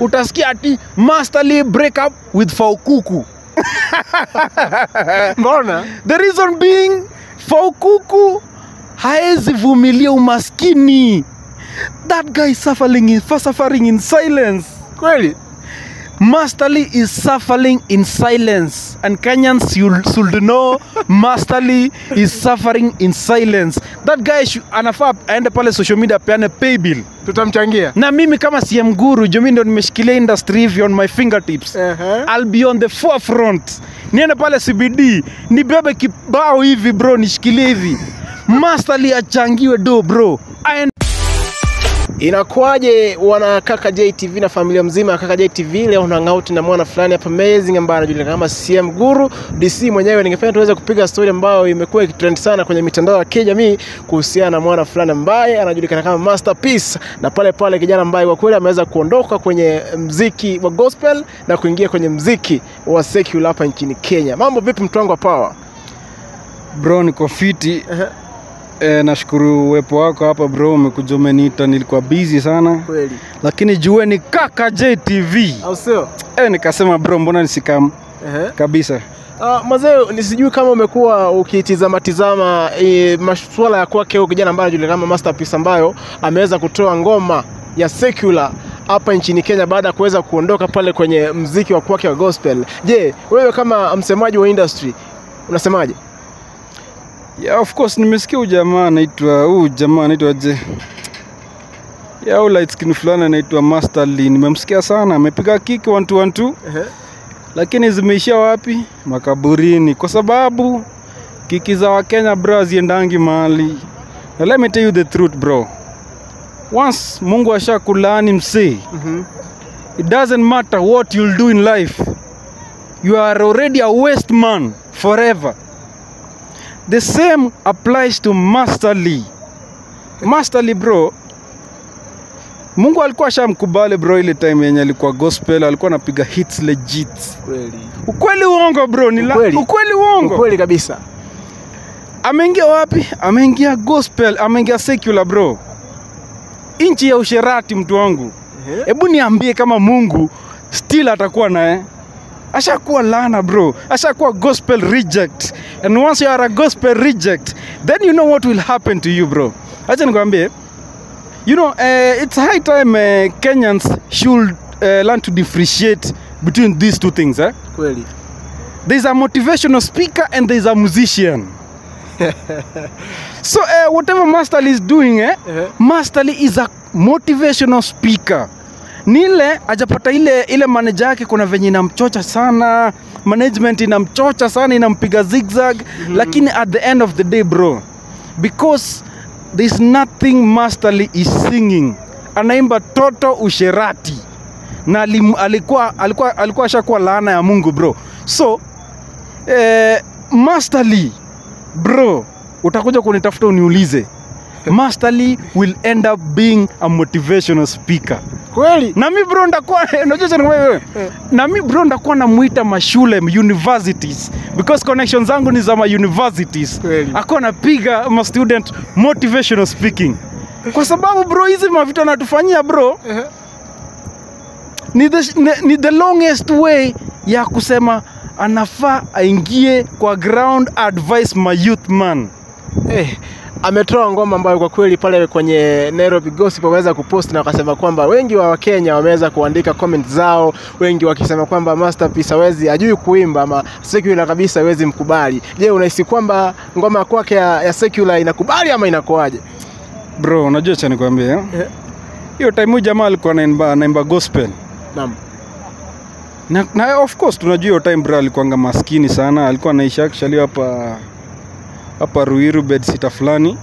Utasikia ati Master Lee break up with Faukuku. Mbona? The reason being Faukuku haezi vumilia umaskini. That guy is suffering in silence. Kweli? Master Lee is suffering in silence, and Kenyans should know Master Lee is suffering in silence. That guy anafaa aende pale social media peane pay bill. Tutamchangia. Na mimi kama CM Guru, mimi ndo nimeshikilia industry hivi on my fingertips. I'll be on the forefront. Niende pale CBD, nibebe kibao hivi bro, nishikilie hivi. Master Lee achangiwe do bro. Inakuaje wana kaka JTV na familia mzima ya kaka JTV? Leo na hangout na mwana fulani hapa amazing ambaye anajulikana kama CM Guru DC mwenyewe. Ningependa tuweze kupiga story ambayo imekuwa ikitrend sana kwenye mitandao ya kijamii kuhusiana na mwana fulani ambaye anajulikana kama Masterpiece, na pale pale kijana ambaye kwa kweli ameweza kuondoka kwenye muziki wa gospel na kuingia kwenye muziki wa secular hapa nchini Kenya. Mambo vipi mtwango wa power? Bro niko fiti. Nashukuru uwepo wako hapa bro, umekujomeniita, nilikuwa busy sana. Kweli. Lakini jue ni kaka JTV. Au sio? Nikasema bro mbona nisikam? Kabisa. Mazeo nisijui kama umekuwa ukitizama masuala ya kwake huko kijana ambaye yule kama Masterpiece ambayo ameweza kutoa ngoma ya secular hapa nchini Kenya baada kuweza kuondoka pale kwenye muziki wa kwake wa gospel. Je, wewe kama msemaji wa industry unasemaje? Yeah, of course, nimesikia ujamaa anaitwa je. Yeah, au light skin fulana anaitwa Master Lee. Nimemsikia sana, amepiga kick 1-2-1-2. Lakini zimeisha wapi? Makaburini. Kwa sababu kiki za Wakenya bro ziendangi mahali. Now, let me tell you the truth bro. Once Mungu ashakulaani msee, it doesn't matter what you'll do in life. You are already a waste man forever. The same applies to Master Lee. Master Lee bro, Mungu alikuwa shamkubali bro ile time yenye alikuwa gospel, alikuwa anapiga hits legit. Kweli. Ukweli uongo bro, ni ukweli uongo. Ukweli kabisa. Ameingia wapi? Ameingia gospel, ameingia secular bro. Inchi ya usherati mtu wangu. Hebu niambie kama Mungu still atakuwa naye. Ashakuwa laana bro, ashakuwa gospel reject. And once you are a gospel reject, then you know what will happen to you bro. Acha nikwambie, you know, it's high time Kenyans should learn to differentiate between these two things. Kweli. There's a motivational speaker and there's a musician. So whatever Master Lee is doing, Master Lee is a motivational speaker. Nile ajapata ile manager yake kuna venye inamchocha sana, management inamchocha sana, inampiga zigzag, lakini at the end of the day bro, because there's nothing Master Lee is singing. Anaimba toto usherati. Na alikuwa ashakuwa laana ya Mungu bro. So Master Lee bro, utakuja kunitafuta uniulize. Master Lee will end up being a motivational speaker. Kweli. Na mimi bro ndakuwa namuita mashule, universities, because connections zangu ni za universities. Ako napiga ma student motivational speaking. Kwa sababu bro hizi mavitu anatufanyia bro. Ni the longest way ya kusema anafaa aingie kwa ground advice my youth man. Ametoa ngoma ambayo kwa kweli pale kwenye Nairobi Gossip wameweza kupost na wakasema kwamba wengi wa Wakenya wameweza kuandika comment zao, wengi wakisema kwamba Masterpiece hawezi, ajui kuimba ama secular kabisa hawezi mkubali. Je, unahisi kwamba ngoma kwake ya secular inakubali ama inakoaje? Bro, unajua cha nikwambie. Hiyo time jamaa alikuwa anaimba gospel. Naam. Na of course tunajua hiyo time bro alikuwa anga maskini sana, alikuwa anaishi actually hapa Ruiru bed sita fulani.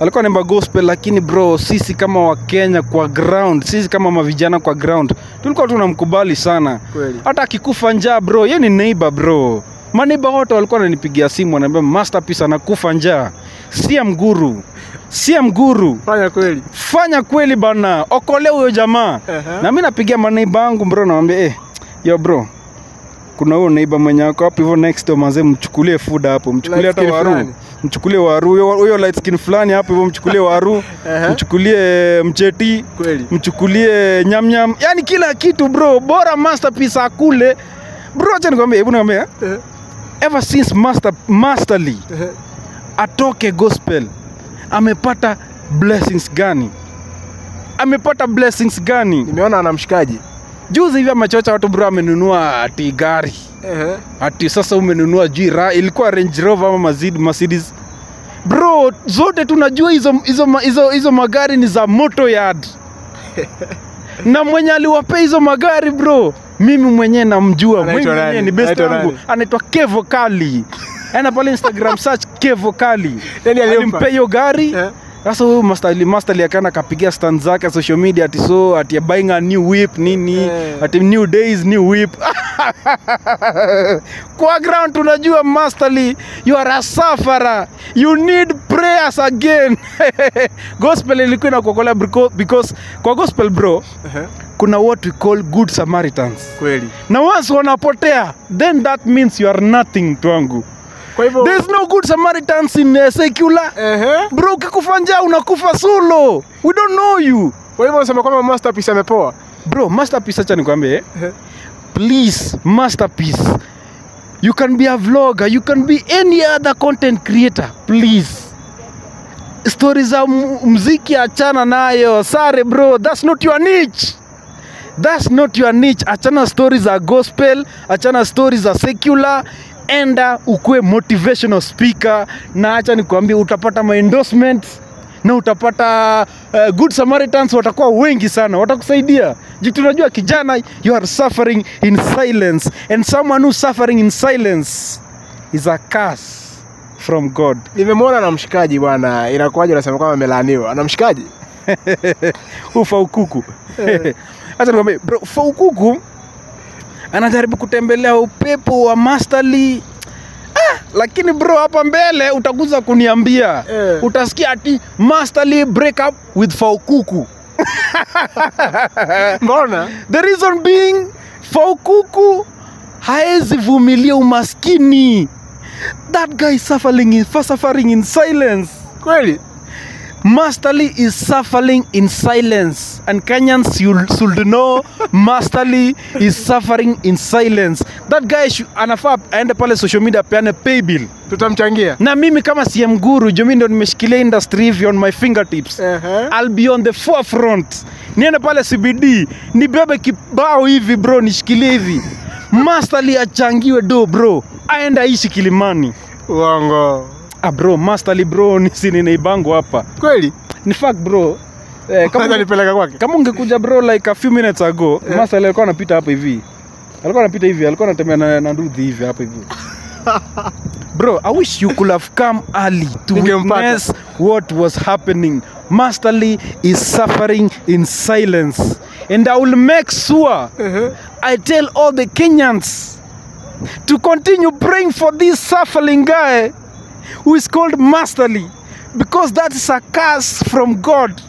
Alikuwa anaimba gospel, lakini bro sisi kama wa Kenya kwa ground, sisi kama mavijana kwa ground, tulikuwa tunamkubali sana. Hata akikufa njaa bro, yeye ni neighbor bro. Maneiba wote walikuwa wananipigia simu wananiambia Masterpiece anakufa njaa. CM Guru. Fanya kweli. Fanya kweli bana. Okolea huyo jamaa. Na mimi napigia maneiba wangu bro, naambia yo bro, kuna huo neighbor mwenye wako hapo hivyo next door manze mchukulie food hapo mchukulie hata waru mchukulie waru huyo light skin fulani hapo hivyo mchukulie waru mchukulie mcheti kweli mchukulie nyamnyam yani kila kitu bro bora masterpiece akule bro acha nikwambie hebu niambie ever since Master Lee atoke gospel amepata blessings gani nimeona anamshikaji juzi hivi machocha watu bro amenunua ati gari ati sasa umenunua jira ilikuwa Range Rover ama Mercedes bro zote tunajua hizo magari ni za motor yard na mwenye aliwapea hizo magari bro mimi mwenyewe namjua mwenyewe ni best wangu anaitwa Kevu Kali ana pale Instagram search Kevu Kali alimpa hiyo gari sasa huyu Master Lee akana kapigia stand zake social media ati so ati buying a new whip nini ati new days new whip kwa ground tunajua Master Lee you are a sufferer you need prayers again gospel ilikuwa inakuokolea because kwa gospel bro kuna what we call good Samaritans kweli na once wanapotea then that means you are nothing twangu there's no good Samaritans in secular bro ukikufanja unakufa solo we don't know you kwa hivyo unasema kwamba Masterpiece amepoa bro Masterpiece acha nikwambie please Masterpiece you can be a vlogger you can be any other content creator please stories za muziki achana nayo sare bro that's not your niche achana stories za gospel achana stories za secular enda ukue motivational speaker na acha nikwambie utapata my endorsements na utapata good Samaritans watakuwa wengi sana watakusaidia jitu tunajua kijana you are suffering in silence and someone who suffering in silence is a curse from God nimemwona na mshikaji bwana inakuaje unasema kama amelaaniwa na mshikaji Faukuku acha nikwambie bro Faukuku anajaribu kutembelea upepo wa Master Lee lakini bro hapa mbele utakuza kuniambia utasikia ati Master Lee break up with Faukuku mbona the reason being Faukuku haezi vumilia umaskini that guy suffering in silence kweli Master Lee is suffering in silence and Kenyans you should know Master Lee is suffering in silence that guy anafaa aende pale social media peane pay bill tutamchangia na mimi kama CM Guru jo mimi ndo nimeshikilia industry hivi on my fingertips I'll be on the forefront niende pale CBD nibebe kibao hivi bro nishikilie hivi Master Lee achangiwe do bro aenda ishi Kilimani uongo bro Master Lee bro nisi ninaibangu hapa kweli ni fact bro kama nilipeleka kwake kama ungekuja bro like a few minutes ago Master Lee alikuwa anapita hapa hivi alikuwa anatembea na nduthi hivi hapa hivi bro I wish you could have come early to witness what was happening Master Lee is suffering in silence and I will make sure I tell all the Kenyans to continue praying for this suffering guy who is called Master Lee because that is a curse from God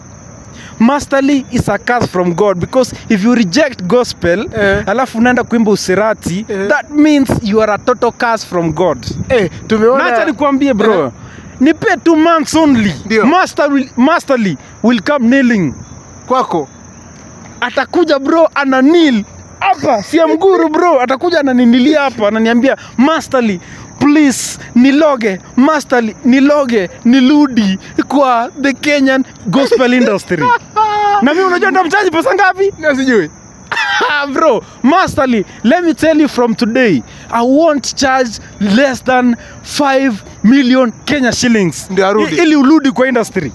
Master Lee is a curse from God because if you reject gospel alafu unaenda kuimba userati that means you are a total curse from God tumeona acha nikwambie bro ni pay 2 months only Master Lee will come kneeling kwako atakuja bro ana kneel hapa CM Guru bro atakuja ananinilia hapa ananiambia Master Lee please niloge Master Lee niloge niludi kwa the Kenyan gospel industry na mimi unajua nitamchaji pesa ngapi na sijui bro Master Lee let me tell you from today I won't charge less than 5 million Kenya shillings ili uludi kwa industry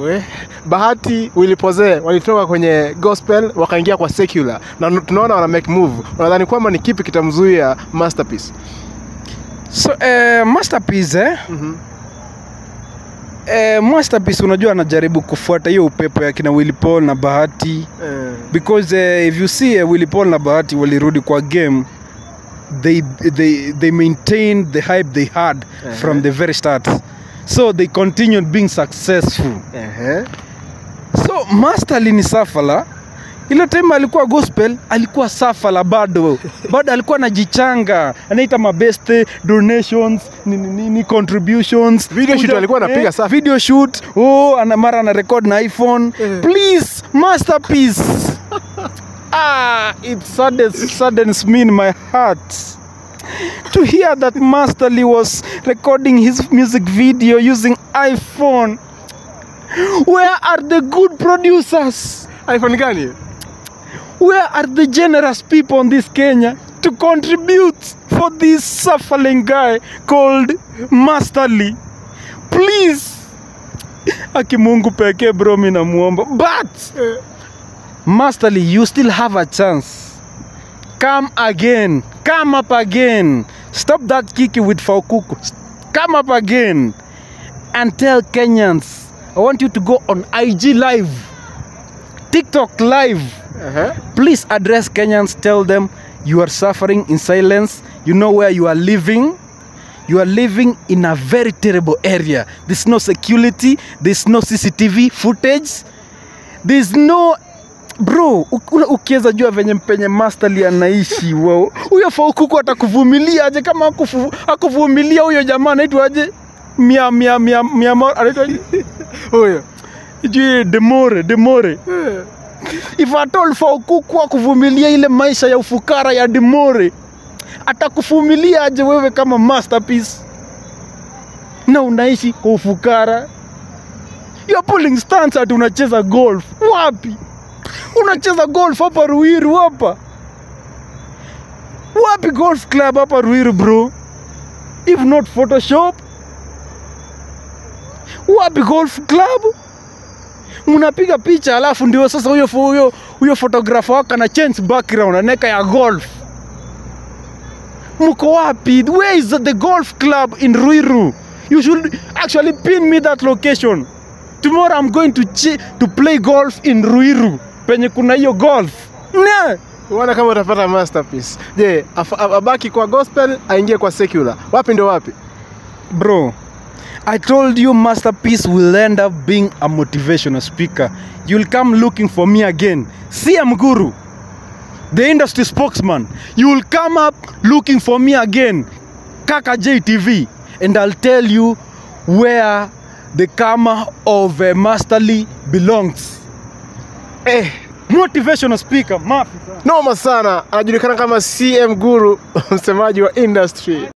we Bahati Willy Paul walitoka kwenye gospel wakaingia kwa secular na tunaona wana make move unadhani kwamba ni kipi kitamzuia Masterpiece so Masterpiece Masterpiece unajua anajaribu kufuata hiyo upepo ya kina Willy Paul na Bahati because if you see Willy Paul na Bahati walirudi kwa game they maintained the hype they had from the very start so they continued being successful so Master Lee ni safala Ile time alikuwa gospel, alikuwa safala bado alikuwa anajichanga, anaita mabeste, donations, ni contributions. Video shoot alikuwa anapiga safa. Video shoot, ana mara ana record na iPhone. Please, masterpiece. It saddens me in my heart to hear that Master Lee was recording his music video using iPhone. Where are the good producers? iPhone gani? Where are the generous people on this Kenya to contribute for this suffering guy called Master Lee? Please. Aki Mungu peke bro mina muomba. But Master Lee, you still have a chance. Come again. Come up again. Stop that kiki with Faukuku. Come up again and tell Kenyans. I want you to go on IG Live, TikTok Live. Please address Kenyans. Tell them you are suffering in silence. You know where you are living. You are living in a very terrible area. There's no security. There's no CCTV footage. There's no... Bro, ukiweza jua venye mpenye Master Lee anaishi, wow. Uyo Faukuku atakuvumilia aje kama akuvumilia uyo jamaa anaitwa aje? Mia anaitwa aje? Uyo. Jui demore. If at all Faukuku akuvumilia ile maisha ya ufukara ya demore, atakuvumilia aje wewe kama masterpiece? Na unaishi kwa ufukara. You're pulling stunts at unacheza golf. Wapi? Unacheza golf hapa Ruiru hapa. Wapi golf club hapa Ruiru bro? If not Photoshop. Wapi golf club? Munapiga picha alafu ndio sasa huyo photographer wako na change background anaweka ya golf. Mko wapi? Where is the golf club in Ruiru? You should actually pin me that location. Tomorrow I'm going to play golf in Ruiru. Penye kuna hiyo golf. Nah. Uwana kama utapata masterpiece. Je, abaki kwa gospel, aingie kwa secular. Wapi ndo wapi? Bro, I told you Masterpiece will end up being a motivational speaker. You'll come looking for me again. CM Guru, the industry spokesman. You'll come up looking for me again. Kaka JTV. And I'll tell you where the karma of Master Lee belongs. Motivational speaker, mafi. No masana, anajulikana kama CM Guru, msemaji wa industry.